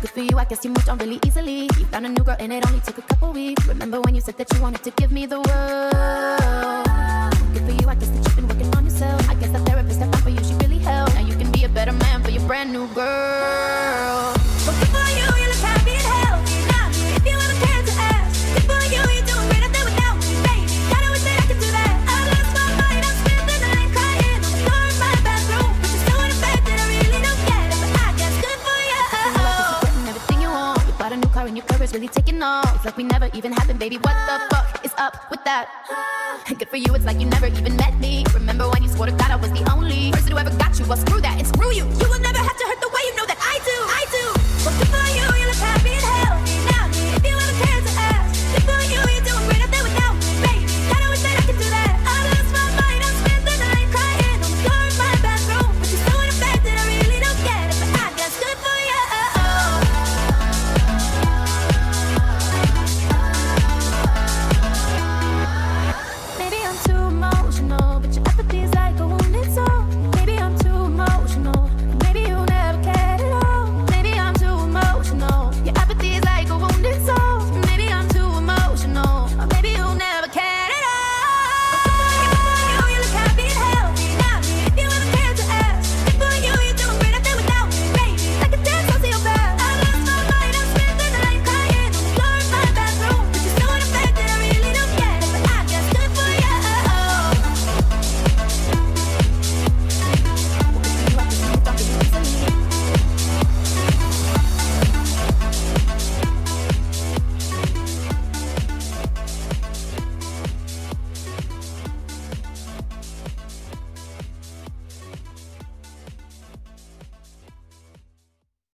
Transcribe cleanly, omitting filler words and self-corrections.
good for you, I guess you moved on really easily. You found a new girl and it only took a couple weeks. Remember when you said that you wanted to give me the world? Good for you, I guess that you've been working on yourself. I guess the therapist I found for you, she really helped. Now you can be a better man for your brand new girl. So good for you, you look happy and healthy. Now if you ever cared to ask, good for you, you're doing great out there without me, baby. God, I wish that I could do that. I lost my mind, I'm spending the night crying. I'm sorry in my bathroom, but you're still in a bed that I really don't get it. But I guess good for you. Your life is important, everything you want. You bought a new car and your car is really taking off. It's like we never even happened, baby. What the fuck is up with that? Good for you, it's like you never even met me. Remember when you swore to God I was the only person who ever got you? Well, screw that and screw you. You will never have to hurt the way you know that.